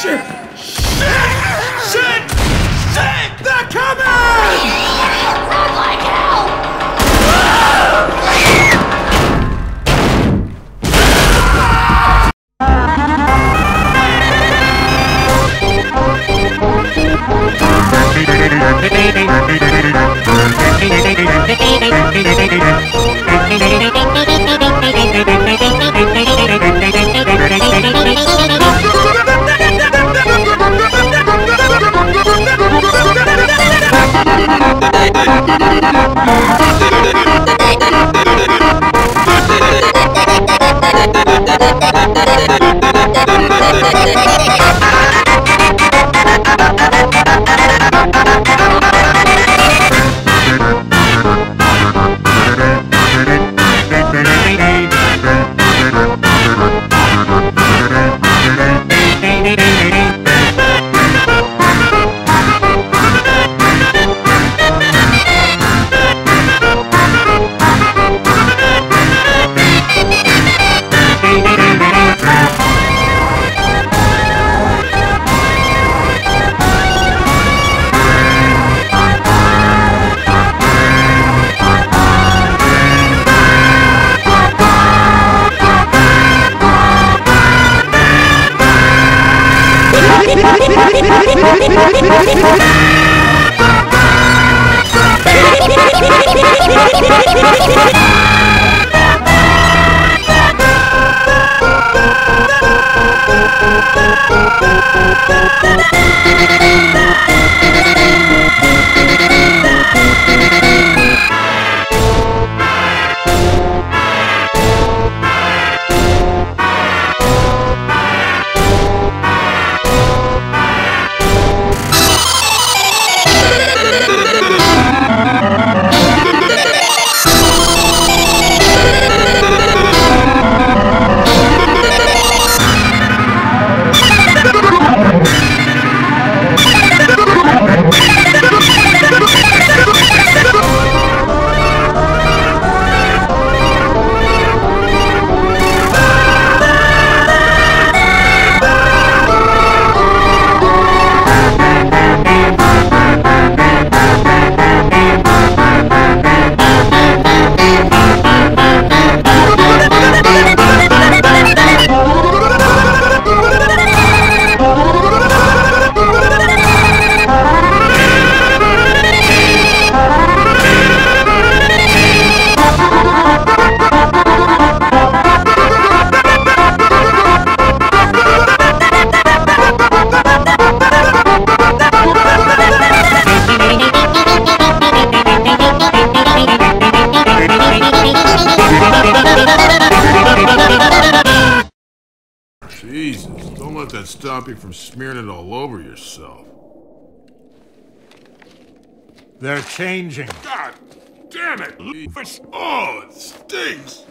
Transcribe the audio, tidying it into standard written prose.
Shit! Shit! Shit! Shit! They're coming! Sounds like hell! Stop you from smearing it all over yourself. They're changing. God damn it! Oh, it stinks!